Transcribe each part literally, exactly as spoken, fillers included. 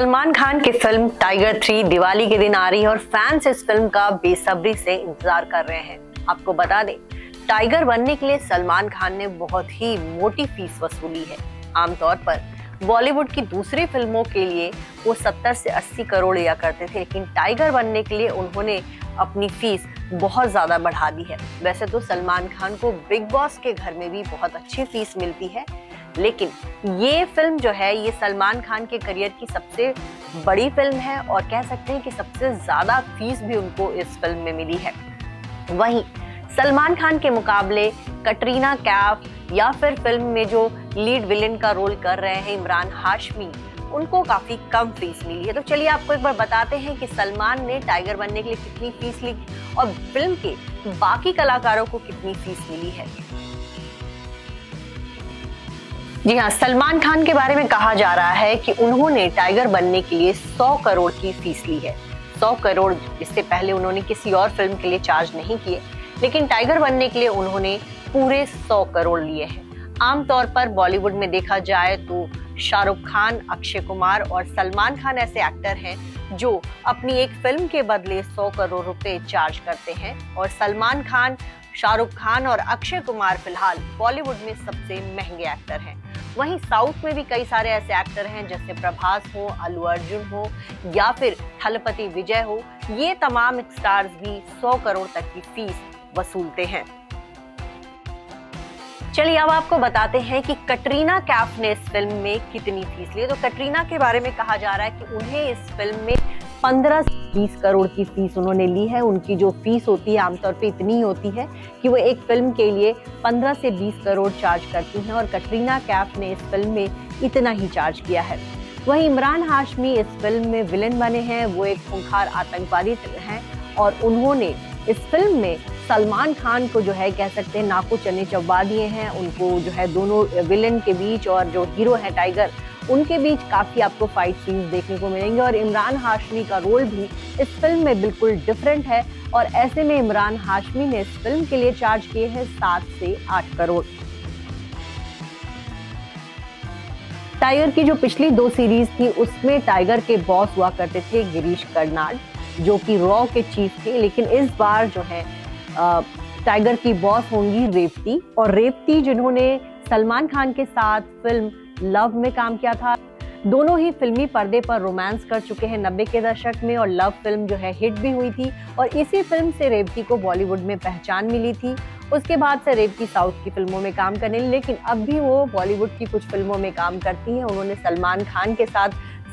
सलमान खान की film tiger three Diwali के दिन आ रही है और फैंस इस फिल्म का बेसब्री से इंतजार कर रहे हैं। आपको बता दें, टाइगर बनने के लिए सलमान खान ने बहुत ही मोटी फीस वसूली है। आमतौर पर बॉलीवुड की दूसरी फिल्मों के लिए वो सत्तर से अस्सी करोड़ लिया करते थे, लेकिन टाइगर बनने के लिए उन्होंने अपनी फीस बहुत ज़्यादा बढ़ा दी है। वैसे तो सलमान खान को बिग बॉस के घर में भी बहुत अच्छी फीस मिलती है, लेकिन ये फिल्म जो है ये सलमान खान के करियर की सबसे बड़ी फिल्म है और कह सकते हैं कि सबसे ज़्यादा फीस भी उनको इस फिल्म में मिली है। वहीं सलमान खान के मुकाबले कटरीना कैफ या फिर फिल्म में जो लीड विलेन का रोल कर रहे हैं इमरान हाशमी, उनको काफ़ी कम फीस मिली है। तो चलिए आपको एक बार बताते हैं कि सलमान ने टाइगर बनने के लिए कितनी फीस ली और फिल्म के बाकी कलाकारों को कितनी फीस मिली है। जी हाँ, सलमान खान के बारे में कहा जा रहा है कि उन्होंने टाइगर बनने के लिए सौ करोड़ की फीस ली है। सौ करोड़, इससे पहले उन्होंने किसी और फिल्म के लिए चार्ज नहीं किए, लेकिन टाइगर बनने के लिए उन्होंने पूरे सौ करोड़ लिए हैं। आमतौर पर बॉलीवुड में देखा जाए तो शाहरुख खान, अक्षय कुमार और सलमान खान ऐसे एक्टर हैं जो अपनी एक फिल्म के बदले सौ करोड़ रुपए चार्ज करते हैं और सलमान खान, शाहरुख खान और अक्षय कुमार फिलहाल बॉलीवुड में सबसे महंगे एक्टर हैं। वहीं साउथ में भी कई सारे ऐसे एक्टर हैं जैसे प्रभास हो, अल्लू अर्जुन हो या फिर थलपति विजय हो, ये तमाम स्टार्स भी सौ करोड़ तक की फीस वसूलते हैं। चलिए अब आपको बताते हैं कि कटरीना कैफ ने इस फिल्म में कितनी फीस ली। तो कटरीना के बारे में कहा जा रहा है कि उन्हें इस फिल्म में पंद्रह से बीस करोड़ की फीस उन्होंने ली है। उनकी जो फीस होती है आमतौर पे इतनी होती है कि वो एक फिल्म के लिए पंद्रह से बीस करोड़ चार्ज करती हैं और कटरीना कैफ ने इस फिल्म में इतना ही चार्ज किया है। वहीं इमरान हाशमी इस फिल्म में विलेन बने हैं, वो एक खूंखार आतंकवादी हैं और उन्होंने इस फिल्म में सलमान खान को जो है कह सकते हैं नाको चने चबा दिए हैं। उनको जो है दोनों विलेन के बीच और जो हीरो है टाइगर, उनके बीच काफ़ी आपको फाइट सीन्स देखने को मिलेंगे और इमरान हाशमी का रोल भी इस फिल्म में बिल्कुल डिफरेंट है और ऐसे में इमरान हाशमी ने इस फिल्म के लिए चार्ज किए हैं सात से आठ करोड़। टाइगर की जो पिछली दो सीरीज थी उसमें टाइगर के बॉस हुआ करते थे गिरीश कर्नाड, जो कि रॉ के चीफ थे, लेकिन इस बार जो है टाइगर की बॉस होंगी रेवती। और रेवती जिन्होंने सलमान खान के साथ फिल्म लव में काम किया था, दोनों ही फिल्मी पर्दे पर रोमांस कर चुके हैं नब्बे के दशक में और लव फिल्म जो है हिट भी हुई थी और इसी फिल्म से रेवती को बॉलीवुड में पहचान मिली थी। उसके बाद से रेवती साउथ की फिल्मों में काम करने लगी, लेकिन अब भी वो बॉलीवुड की कुछ फिल्मों में काम करती हैं। उन्होंने सलमान खान के साथ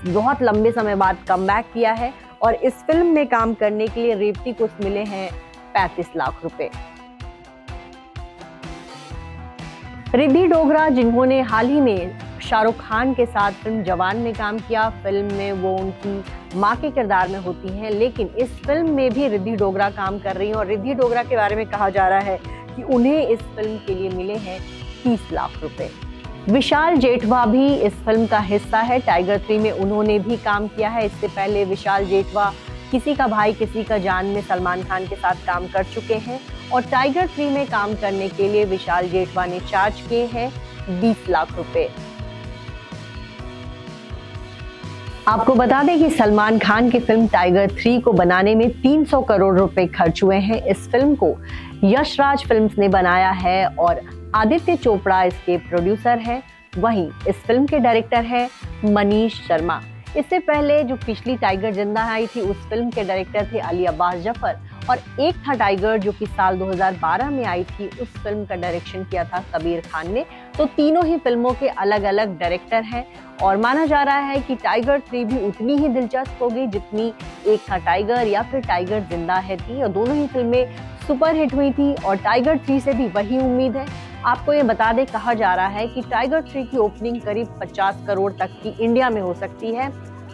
बहुत लंबे समय बाद कमबैक किया है और इस फिल्म में काम करने के लिए रेवती को मिले हैं पैंतीस लाख रुपए। रिद्धि डोगरा जिन्होंने हाल ही में शाहरुख खान के साथ फिल्म जवान में काम किया, फिल्म में वो उनकी मां के किरदार में होती हैं, लेकिन इस फिल्म में भी रिद्धि डोगरा काम कर रही हैं और रिद्धि डोगरा के बारे में कहा जा रहा है कि उन्हें इस फिल्म के लिए मिले हैं तीस लाख रुपए। विशाल जेठवा भी इस फिल्म का हिस्सा है। टाइगर थ्री में उन्होंने भी काम किया है। इससे पहले विशाल जेठवा किसी का भाई किसी का जान में सलमान खान के साथ काम कर चुके हैं और टाइगर थ्री में काम करने के लिए विशाल जेठवा ने चार्ज किए हैं बीस लाख रुपए। आपको बता दें कि सलमान खान की फिल्म टाइगर थ्री को बनाने में तीन सौ करोड़ रुपए खर्च हुए हैं। इस फिल्म को यश राज फिल्म्स ने बनाया है और आदित्य चोपड़ा इसके प्रोड्यूसर हैं। वहीं इस फिल्म के डायरेक्टर हैं मनीष शर्मा। इससे पहले जो पिछली टाइगर जिंदा है आई थी उस फिल्म के डायरेक्टर थे अली अब्बास ज़फर और एक था टाइगर जो कि साल दो हज़ार बारह में आई थी, उस फिल्म का डायरेक्शन किया था कबीर खान ने। तो तीनों ही फिल्मों के अलग अलग डायरेक्टर हैं और माना जा रहा है कि टाइगर थ्री भी उतनी ही दिलचस्प होगी जितनी एक था टाइगर या फिर टाइगर जिंदा है थी और दोनों ही फिल्में सुपरहिट हुई थी और टाइगर थ्री से भी वही उम्मीद है। आपको ये बता दें, कहा जा रहा है कि टाइगर थ्री की ओपनिंग करीब पचास करोड़ तक की इंडिया में हो सकती है।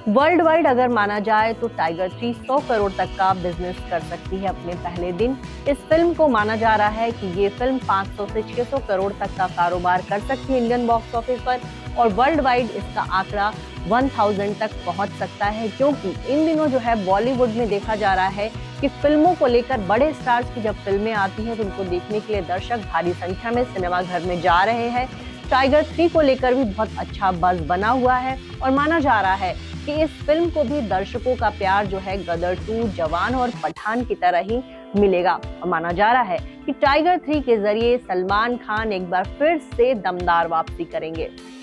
वर्ल्ड वाइड अगर माना जाए तो टाइगर थ्री सौ करोड़ तक का बिजनेस कर सकती है अपने पहले दिन। इस फिल्म को माना जा रहा है कि ये फिल्म पाँच सौ से छह सौ करोड़ तक का कारोबार कर सकती है इंडियन बॉक्स ऑफिस पर और वर्ल्ड वाइड इसका आंकड़ा एक हज़ार तक पहुंच सकता है, क्योंकि इन दिनों जो है बॉलीवुड में देखा जा रहा है कि फिल्मों को लेकर बड़े स्टार्स की जब फिल्में आती हैं तो उनको देखने के लिए दर्शक भारी संख्या में सिनेमाघर में जा रहे हैं। टाइगर थ्री को लेकर भी बहुत अच्छा बज़ बना हुआ है और माना जा रहा है कि इस फिल्म को भी दर्शकों का प्यार जो है गदर टू, जवान और पठान की तरह ही मिलेगा। और माना जा रहा है कि टाइगर थ्री के जरिए सलमान खान एक बार फिर से दमदार वापसी करेंगे।